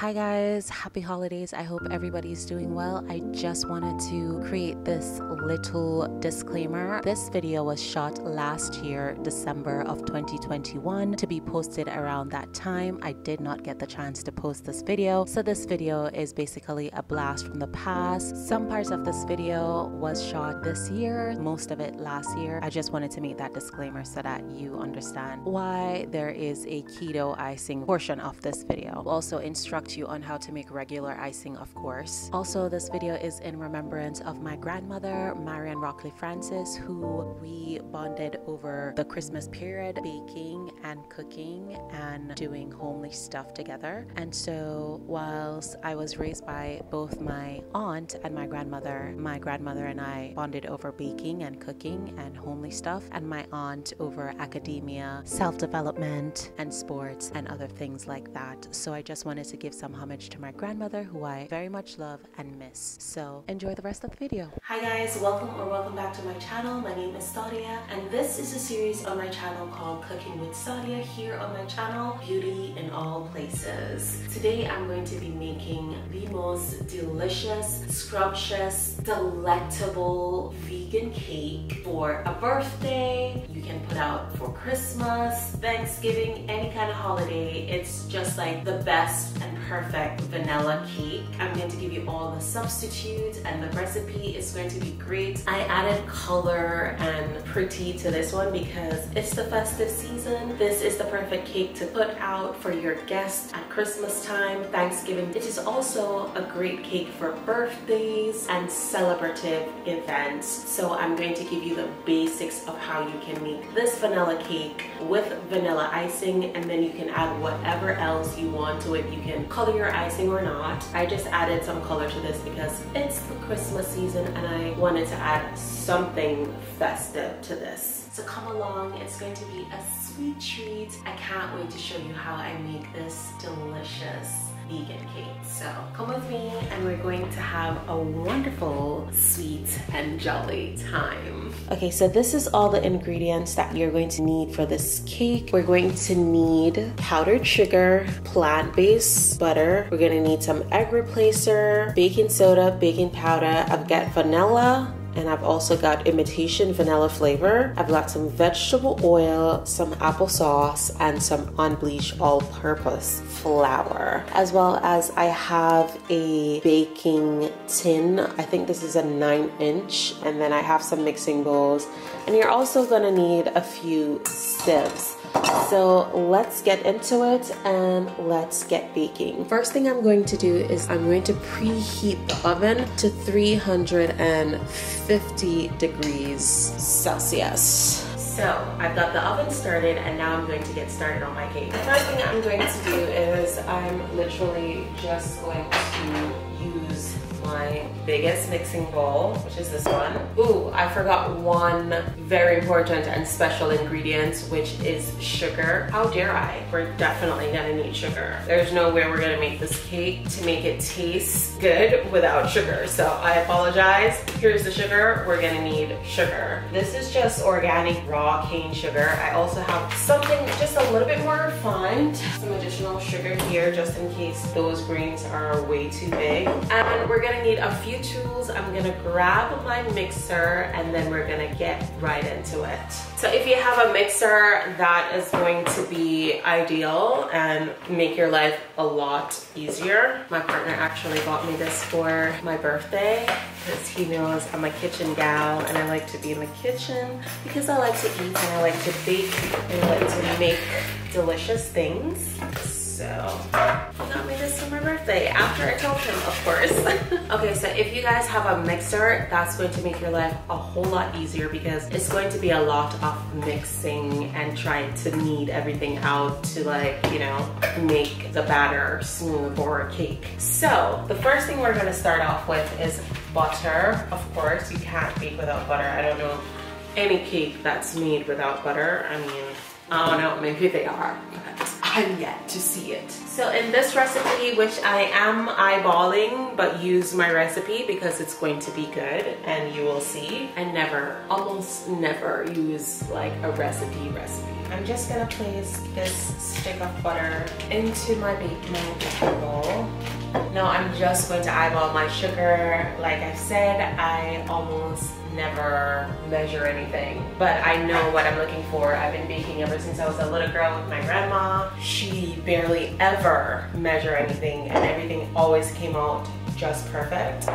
Hi guys, happy holidays. I hope everybody's doing well. I just wanted to create this little disclaimer. This video was shot last year, December of 2021, to be posted around that time. I did not get the chance to post this video, so this video is basically a blast from the past. Some parts of this video was shot this year, most of it last year. I just wanted to make that disclaimer so that you understand why there is a keto icing portion of this video. Also instruct you on how to make regular icing, of course. Also, this video is in remembrance of my grandmother, Marianne Rockley Francis, who we bonded over the Christmas period, baking and cooking and doing homely stuff together. And so whilst I was raised by both my aunt and my grandmother and I bonded over baking and cooking and homely stuff, and my aunt over academia, self-development, and sports and other things like that. So I just wanted to give some homage to my grandmother, who I very much love and miss. So enjoy the rest of the video. Hi guys, welcome back to my channel. My name is Saudia, and this is a series on my channel called Cooking with Saudia, here on my channel Beauty in All Places. Today I'm going to be making the most delicious, scrumptious, delectable vegan cake for a birthday. You can put out for Christmas, Thanksgiving, any kind of holiday. It's just like the best and perfect vanilla cake. I'm going to give you all the substitutes, and the recipe is going to be great. I added color and pretty to this one because it's the festive season. This is the perfect cake to put out for your guests at Christmas time, Thanksgiving. It is also a great cake for birthdays and celebrative events. So I'm going to give you the basics of how you can make this vanilla cake with vanilla icing, and then you can add whatever else you want to it. You can color your icing or not. I just added some color to this because it's the Christmas season and I wanted to add something festive to this. So come along, it's going to be a sweet treat. I can't wait to show you how I make this delicious vegan cake. So come with me and we're going to have a wonderful, sweet and jolly time. Okay, so this is all the ingredients that you're going to need for this cake. We're going to need powdered sugar, plant-based butter. We're gonna need some egg replacer, baking soda, baking powder. I've got vanilla, and I've also got imitation vanilla flavor. I've got some vegetable oil, some applesauce, and some unbleached all-purpose flour. As well as I have a baking tin. I think this is a 9-inch. And then I have some mixing bowls. And you're also gonna need a few sieves. So let's get into it and let's get baking. First thing I'm going to do is I'm going to preheat the oven to 350 degrees Celsius. So I've got the oven started, and now I'm going to get started on my cake. The first thing I'm going to do is I'm literally just going to use my biggest mixing bowl, which is this one. Ooh, I forgot one very important and special ingredient, which is sugar. How dare I? We're definitely gonna need sugar. There's no way we're gonna make this cake to make it taste good without sugar, so I apologize. Here's the sugar. We're gonna need sugar. This is just organic raw cane sugar. I also have something just a little bit more refined, some additional sugar here just in case those grains are way too big. And we're gonna need a few tools. I'm gonna grab my mixer and then we're gonna get right into it. So if you have a mixer, that is going to be ideal and make your life a lot easier. My partner actually bought me this for my birthday because he knows I'm a kitchen gal and I like to be in the kitchen because I like to eat and I like to bake and I like to make delicious things. So he got me this for my birthday after I told him, of course. Okay, so if you guys have a mixer, that's going to make your life a whole lot easier because it's going to be a lot of mixing and trying to knead everything out to, like, you know, make the batter smooth or a cake. So the first thing we're gonna start off with is butter. Of course, you can't bake without butter. I don't know any cake that's made without butter. I mean, I don't know, maybe they are, but I'm yet to see it. So in this recipe, which I am eyeballing, but use my recipe because it's going to be good and you will see. I never, almost never use like a recipe. I'm just gonna place this stick of butter into my baking bowl. No, I'm just going to eyeball my sugar. Like I said, I almost never measure anything, but I know what I'm looking for. I've been baking ever since I was a little girl with my grandma. She barely ever measured anything, and everything always came out just perfect.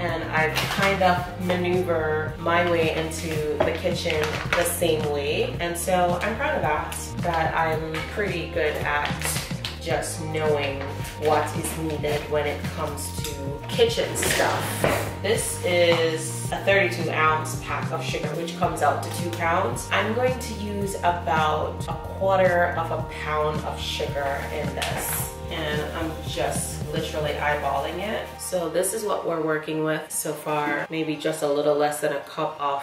And I've kind of maneuvered my way into the kitchen the same way. And so I'm proud of that I'm pretty good at just knowing what is needed when it comes to kitchen stuff. This is a 32-ounce pack of sugar, which comes out to 2 pounds. I'm going to use about 1/4 pound of sugar in this. And I'm just literally eyeballing it. So this is what we're working with so far. Maybe just a little less than a cup of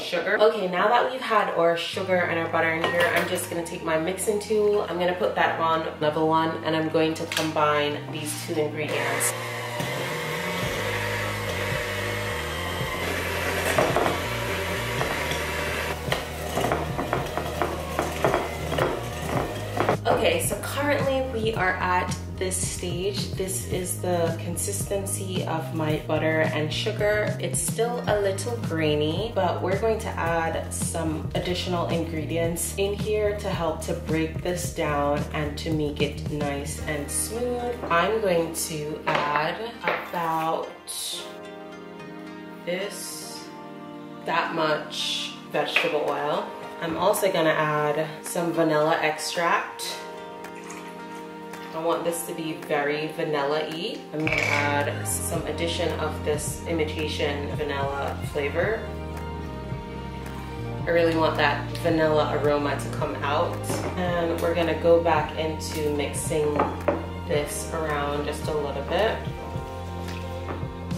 sugar. Okay, now that we've had our sugar and our butter in here, I'm just gonna take my mixing tool. I'm gonna put that on level 1, and I'm going to combine these two ingredients. Okay, so currently we are at this stage. This is the consistency of my butter and sugar. It's still a little grainy, but we're going to add some additional ingredients in here to help to break this down and to make it nice and smooth. I'm going to add about that much vegetable oil. I'm also gonna add some vanilla extract. I want this to be very vanilla-y. I'm gonna add some addition of this imitation vanilla flavor. I really want that vanilla aroma to come out. And we're gonna go back into mixing this around just a little bit,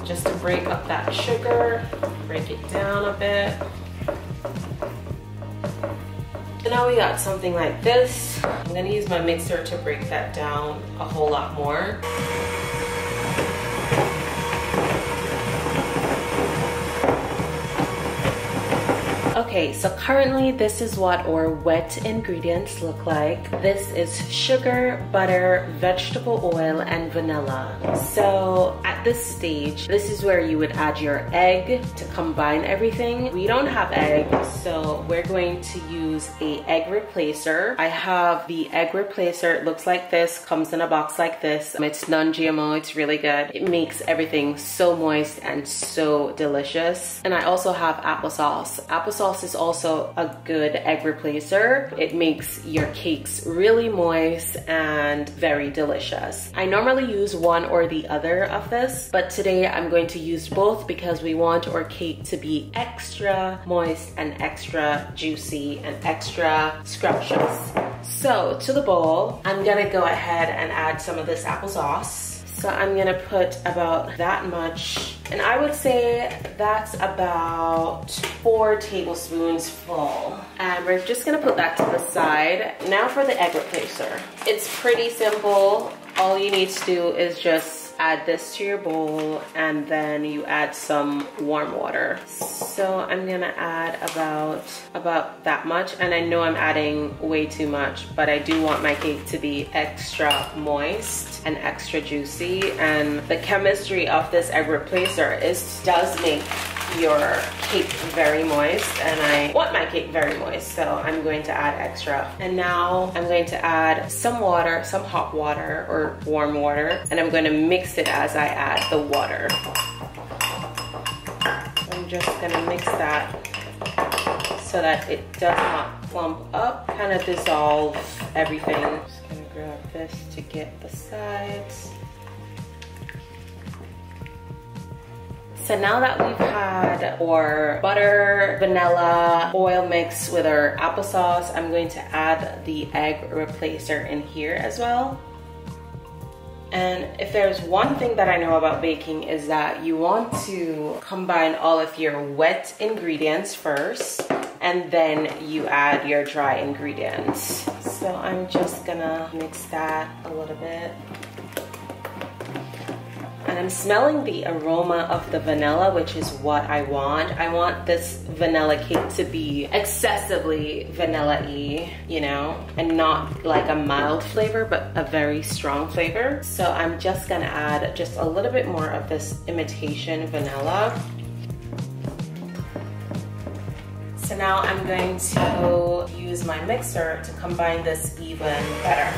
just to break up that sugar, break it down a bit. So now we got something like this. I'm gonna use my mixer to break that down a whole lot more. Okay, so currently this is what our wet ingredients look like. This is sugar, butter, vegetable oil, and vanilla. So at this stage, this is where you would add your egg to combine everything. We don't have egg, so we're going to use an egg replacer. I have the egg replacer. It looks like this, comes in a box like this. It's non-GMO, it's really good. It makes everything so moist and so delicious. And I also have applesauce. Applesauce is also a good egg replacer. It makes your cakes really moist and very delicious. I normally use one or the other of this, but today I'm going to use both because we want our cake to be extra moist and extra juicy and extra scrumptious. So to the bowl, I'm gonna go ahead and add some of this applesauce. So I'm gonna put about that much, and I would say that's about 4 tablespoons full. And we're just gonna put that to the side. Now for the egg replacer. It's pretty simple. All you need to do is just add this to your bowl, and then you add some warm water. So I'm gonna add about that much, and I know I'm adding way too much, but I do want my cake to be extra moist and extra juicy, and the chemistry of this egg replacer does make your cake very moist, and I want my cake very moist, so I'm going to add extra. And now I'm going to add some water, some hot water or warm water, and I'm going to mix it as I add the water. I'm just going to mix that so that it does not clump up, kind of dissolves everything. I'm just going to grab this to get the sides. So now that we've had our butter, vanilla, oil mix with our applesauce, I'm going to add the egg replacer in here as well. And if there's one thing that I know about baking, is that you want to combine all of your wet ingredients first, and then you add your dry ingredients. So I'm just gonna mix that a little bit. and I'm smelling the aroma of the vanilla, which is what I want. I want this vanilla cake to be excessively vanilla-y, you know, and not like a mild flavor, but a very strong flavor. So I'm just gonna add just a little bit more of this imitation vanilla. So now I'm going to use my mixer to combine this even better.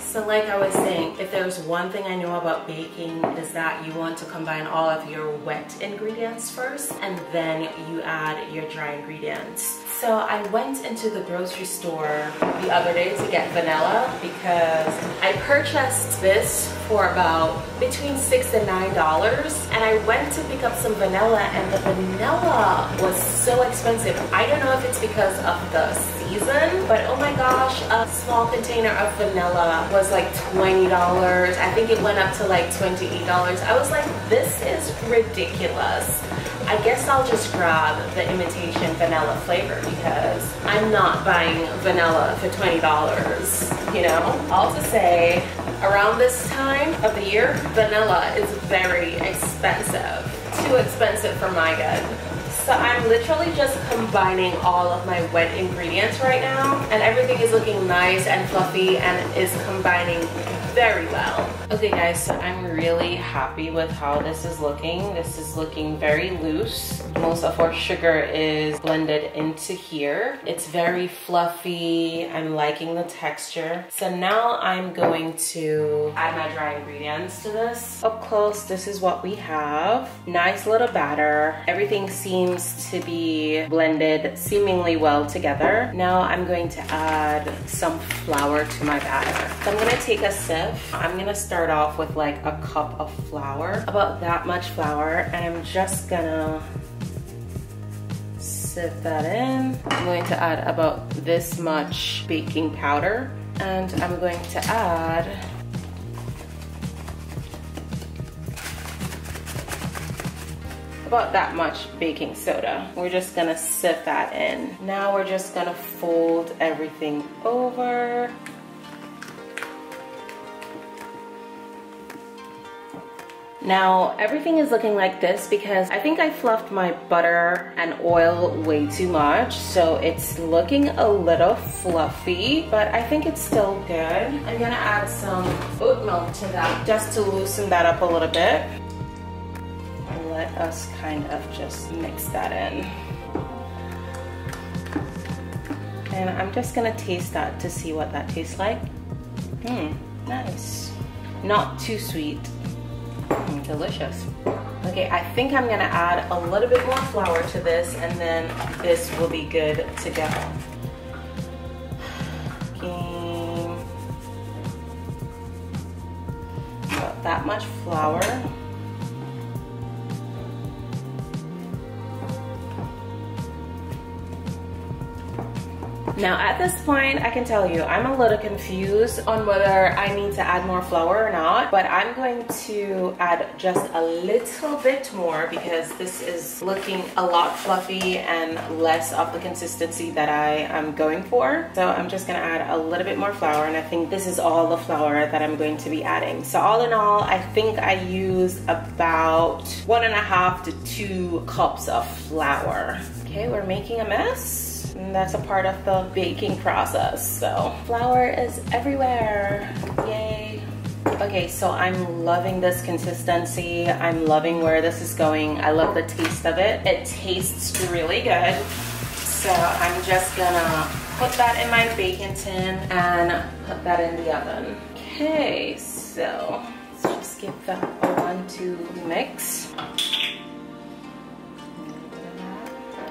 So like I was saying, if there's one thing I know about baking is that you want to combine all of your wet ingredients first and then you add your dry ingredients. So I went into the grocery store the other day to get vanilla because I purchased this for about between $6 and $9, and I went to pick up some vanilla and the vanilla was so expensive. I don't know if it's because of the season, but oh my gosh, a small container of vanilla was like $20. I think it went up to like $28. I was like, this is ridiculous. I guess I'll just grab the imitation vanilla flavor because I'm not buying vanilla for $20, you know? All to say, around this time of the year, vanilla is very expensive. Too expensive for my good. So I'm literally just combining all of my wet ingredients right now, and everything is looking nice and fluffy and is combining very well. Okay guys, so I'm really happy with how this is looking. This is looking very loose. Most of our sugar is blended into here. It's very fluffy. I'm liking the texture. So now I'm going to add my dry ingredients to this. Up close, this is what we have. Nice little batter. Everything seems to be blended seemingly well together. Now I'm going to add some flour to my batter. So I'm gonna take a sip. I'm gonna start off with like a cup of flour, about that much flour, and I'm just gonna sip that in. I'm going to add about this much baking powder, and I'm going to add about that much baking soda. We're just gonna sip that in. Now we're just gonna fold everything over. Now, everything is looking like this because I think I fluffed my butter and oil way too much, so it's looking a little fluffy, but I think it's still good. I'm gonna add some oat milk to that just to loosen that up a little bit. And let us kind of just mix that in. And I'm just gonna taste that to see what that tastes like. Nice. Not too sweet. Delicious. Okay, I think I'm gonna add a little bit more flour to this and then this will be good to go. Okay. About that much flour. Now at this point, I can tell you, I'm a little confused on whether I need to add more flour or not, but I'm going to add just a little bit more because this is looking a lot fluffy and less of the consistency that I am going for. So I'm just gonna add a little bit more flour, and I think this is all the flour that I'm going to be adding. So all in all, I think I used about 1.5 to 2 cups of flour. Okay, we're making a mess. And that's a part of the baking process, so. Flour is everywhere, yay. Okay, so I'm loving this consistency. I'm loving where this is going. I love the taste of it. It tastes really good. So I'm just gonna put that in my baking tin and put that in the oven. Okay, so let's just give that a one, two mix.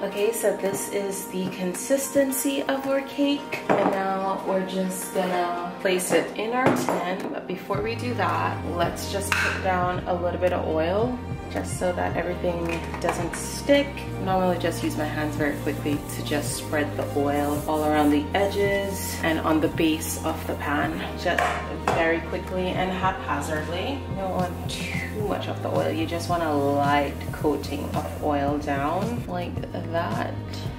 Okay, so this is the consistency of our cake, and now we're just gonna place it in our tin. But before we do that, let's just put down a little bit of oil just so that everything doesn't stick. Normally just use my hands very quickly to just spread the oil all around the edges and on the base of the pan, just very quickly and haphazardly. You don't want too much of the oil, you just want a light coating of oil down like that.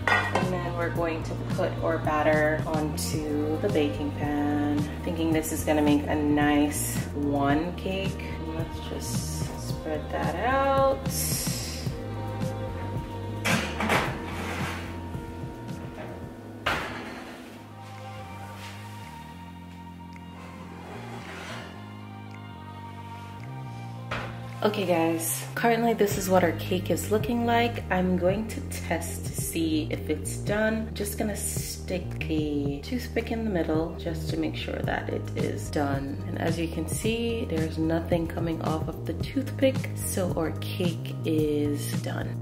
And then we're going to put our batter onto the baking pan. I think thinking this is gonna make a nice one cake. Let's just spread that out. Okay guys, currently this is what our cake is looking like. I'm going to test to see if it's done. I'm just gonna stick a toothpick in the middle just to make sure that it is done. And as you can see, there's nothing coming off of the toothpick, so our cake is done.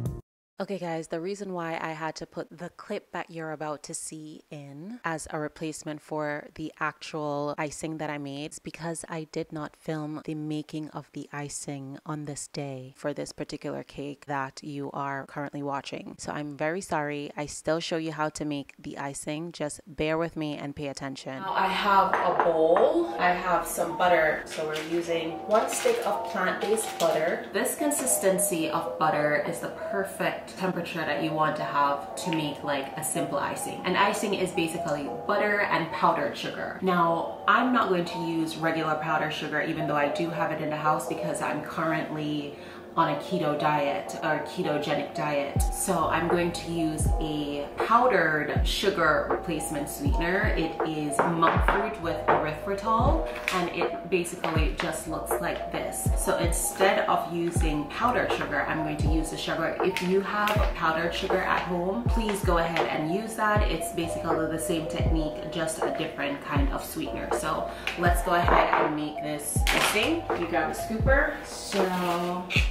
Okay guys, the reason why I had to put the clip that you're about to see in as a replacement for the actual icing that I made is because I did not film the making of the icing on this day for this particular cake that you are currently watching. So I'm very sorry. I still show you how to make the icing. Just bear with me and pay attention. Now I have a bowl. I have some butter. So we're using 1 stick of plant-based butter. This consistency of butter is the perfect temperature that you want to have to make like a simple icing. And icing is basically butter and powdered sugar. Now, I'm not going to use regular powdered sugar, even though I do have it in the house, because I'm currently on a keto diet or ketogenic diet. So I'm going to use a powdered sugar replacement sweetener. It is monk fruit with erythritol, and it basically just looks like this. So instead of using powdered sugar, I'm going to use the sugar. If you have powdered sugar at home, please go ahead and use that. It's basically the same technique, just a different kind of sweetener. So let's go ahead and make this thing. You grab a scooper. So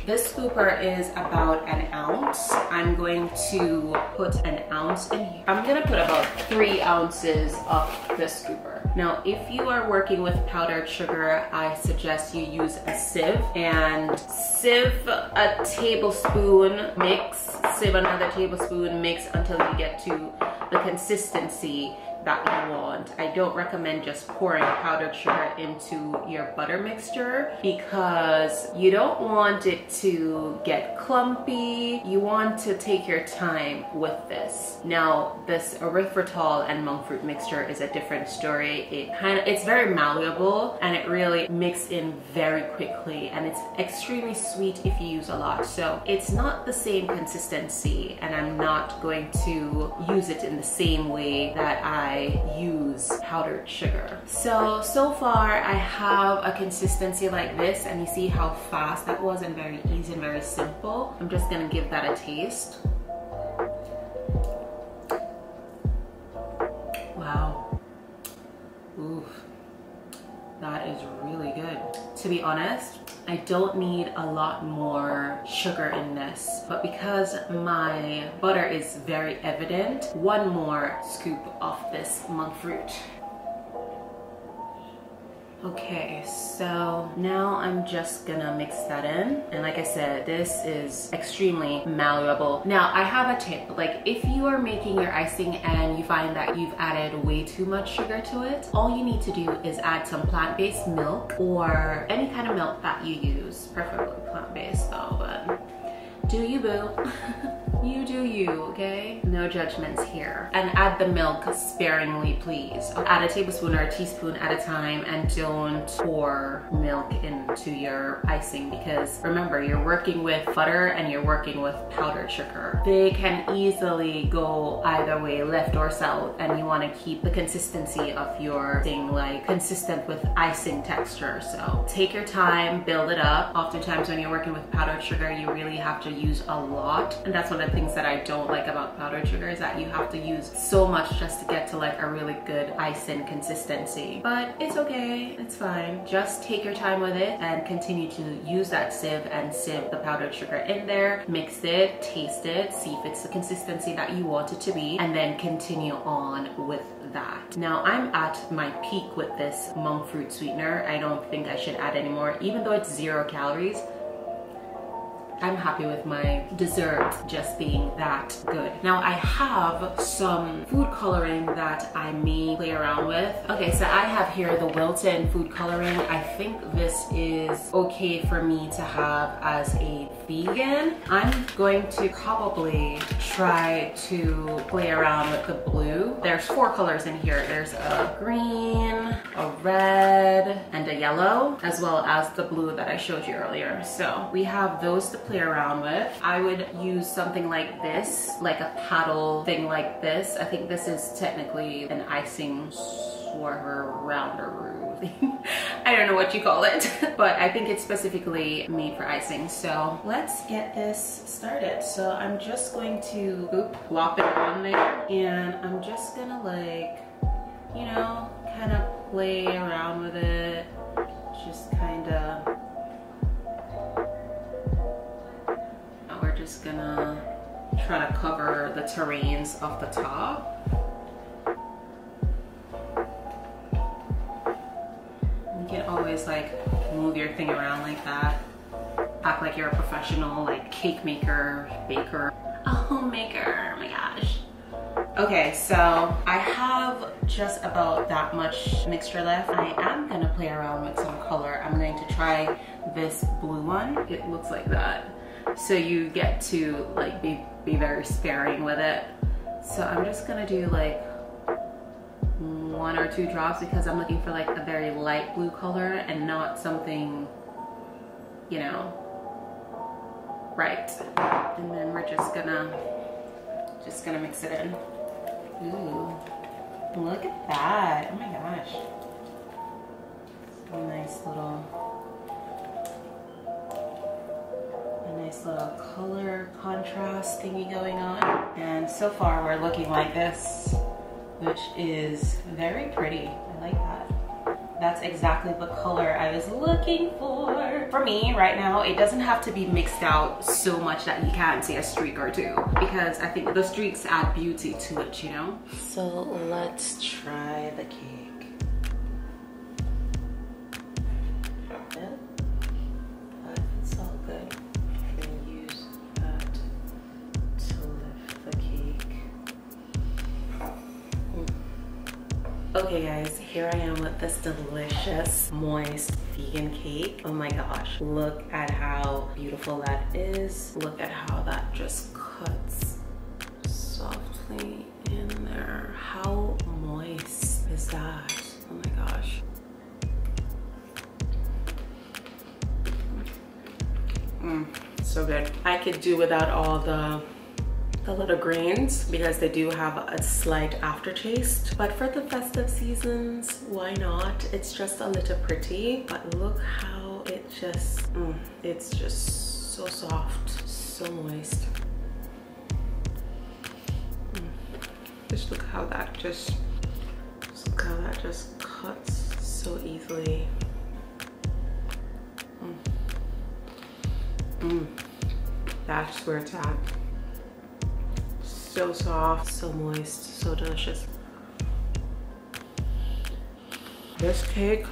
this scooper is about an ounce. I'm going to put an ounce in here. I'm gonna put about 3 ounces of this scooper. Now, if you are working with powdered sugar, I suggest you use a sieve and sieve a tablespoon, mix, sieve another tablespoon, mix until you get to the consistency that you want. I don't recommend just pouring powdered sugar into your butter mixture because you don't want it to get clumpy. You want to take your time with this. Now, this erythritol and monk fruit mixture is a different story. It's very malleable and it really mixes in very quickly, and it's extremely sweet if you use a lot. So it's not the same consistency, and I'm not going to use it in the same way that I use powdered sugar. So far I have a consistency like this, and you see how fast that was and very easy and very simple. I'm just gonna give that a taste. Wow. Oof. That is really good. To be honest, I don't need a lot more sugar in this, but because my butter is very evident, 1 more scoop of this monk fruit. Okay, so now I'm just gonna mix that in. And like I said, this is extremely malleable. Now, I have a tip. Like, if you are making your icing and you find that you've added way too much sugar to it, all you need to do is add some plant-based milk or any kind of milk that you use. Preferably plant-based though, but do you, boo? You do you, okay? No judgments here. And add the milk sparingly, please. Add a tablespoon or a teaspoon at a time, and don't pour milk into your icing because remember, you're working with butter and you're working with powdered sugar. They can easily go either way, left or south, and you want to keep the consistency of your thing like consistent with icing texture. So take your time, build it up. Oftentimes when you're working with powdered sugar, you really have to use a lot, and that's one of the things that I don't like about powdered sugar is that you have to use so much just to get to like a really good icing consistency. But it's okay, it's fine. Just take your time with it and continue to use that sieve and sieve the powdered sugar in there, mix it, taste it, see if it's the consistency that you want it to be, and then continue on with that. Now I'm at my peak with this monk fruit sweetener. I don't think I should add any more, even though it's 0 calories. I'm happy with my dessert just being that good. Now I have some food coloring that I may play around with. Okay, so I have here the Wilton food coloring. I think this is okay for me to have as a vegan. I'm going to probably try to play around with the blue. There's four colors in here. There's a green, a red, and a yellow, as well as the blue that I showed you earlier. So we have those to play around with. I would use something like this, like a paddle thing like this. I think this is technically an icing swerver rounder. I don't know what you call it, but I think it's specifically made for icing. So let's get this started. So I'm just going to plop it on there, and I'm just gonna, like, you know, kind of play around with it. Just kind of, we're just gonna try to cover the terrains of the top. You can always, like, move your thing around like that. Act like you're a professional, like, cake maker, baker, a homemaker, oh my gosh. Okay, so I have just about that much mixture left. I am gonna play around with some color. I'm going to try this blue one. It looks like that. So you get to, like, be very sparing with it. So I'm just gonna do, like, one or two drops, because I'm looking for, like, a very light blue color and not something, you know, bright. And then we're just gonna mix it in. Ooh, look at that. Oh my gosh. So a nice little color contrast thingy going on. And so far we're looking like this, which is very pretty. I like that. That's exactly the color I was looking for. For me right now, it doesn't have to be mixed out so much that you can't see a streak or two, because I think the streaks add beauty to it, you know? So let's try the cake. Yeah. It's all good. You can use that to lift the cake. Okay guys, here I am with this delicious, moist, vegan cake. Oh my gosh, look at how beautiful that is. Look at how that just cuts softly in there. How moist is that? Oh my gosh. So good. I could do without all the little grains, because they do have a slight aftertaste, but for the festive seasons, why not? It's just a little pretty, but look how it just, it's just so soft, so moist. Just look how that just cuts so easily. That's where it's at. So soft, so moist, so delicious. This cake,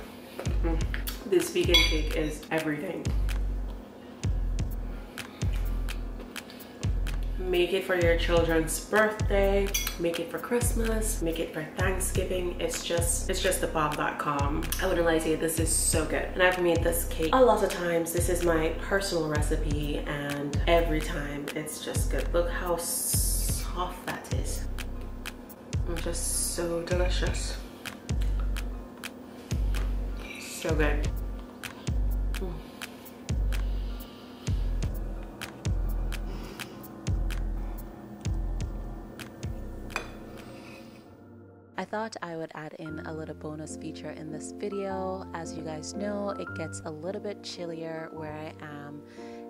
this vegan cake is everything. Make it for your children's birthday, make it for Christmas, make it for Thanksgiving. It's just thebomb.com. I wouldn't lie to you, this is so good. And I've made this cake a lot of times. This is my personal recipe, and every time it's just good. Look how soft that is. Just so delicious. So good. I thought I would add in a little bonus feature in this video. As you guys know, it gets a little bit chillier where I am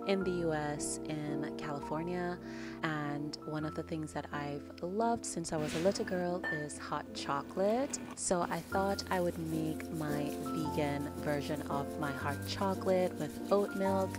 in the US, in California, and one of the things that I've loved since I was a little girl is hot chocolate. So I thought I would make my vegan version of my hot chocolate with oat milk,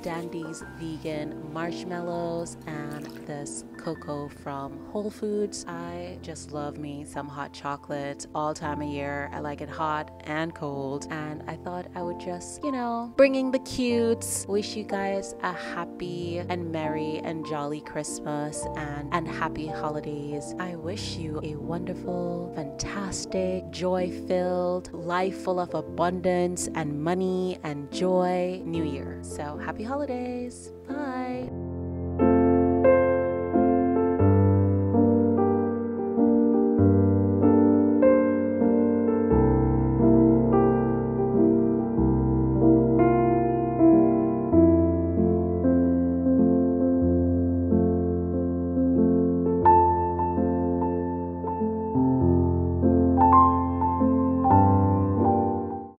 Dandy's vegan marshmallows, and this cocoa from Whole Foods. I just love me some hot chocolate all time of year. I like it hot and cold, and I thought I would just, you know, bringing the cutes. Wish you guys a happy and merry and jolly Christmas and happy holidays. I wish you a wonderful, fantastic, joy-filled life full of abundance and money and joy new year. So happy holidays. Bye.